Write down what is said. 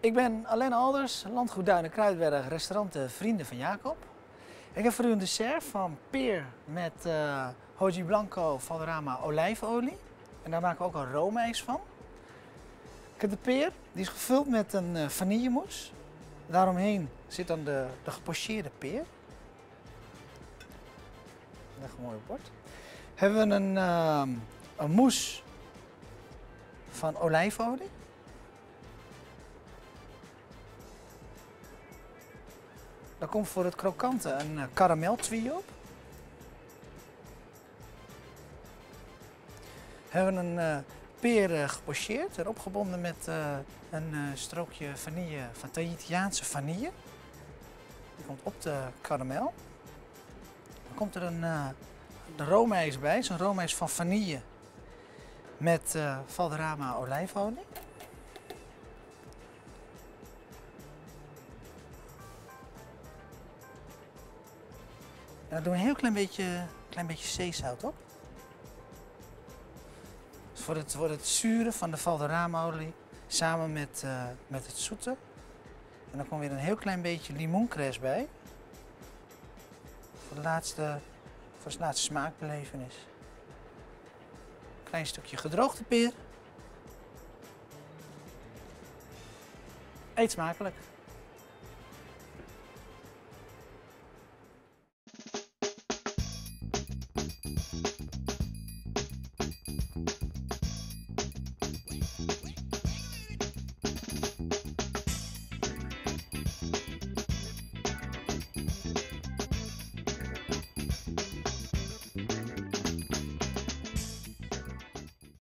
Ik ben Alain Alders, Landgoed Duinen Kruidberg, restaurant Vrienden van Jacob. Ik heb voor u een dessert van peer met Hojiblanco Valderrama olijfolie. En daar maken we ook een roomijs van. Ik heb de peer, die is gevuld met een vanillemousse. Daaromheen zit dan de gepocheerde peer. Leg hem mooi op bord. Hebben we een mousse van olijfolie. Dan komt voor het krokante een karameltwie op. We hebben een peer gepocheerd, erop gebonden met een strookje vanille van Tahitiaanse vanille. Die komt op de karamel. Dan komt er een roomijs bij, zo'n roomijs van vanille met Valderrama olijfolie. En daar doen we een heel klein beetje zeezout op. Dus voor het zure van de Valderrama-olie samen met het zoete. En dan komt weer een heel klein beetje limoencress bij. Voor de laatste smaakbelevenis. Klein stukje gedroogde peer. Eet smakelijk!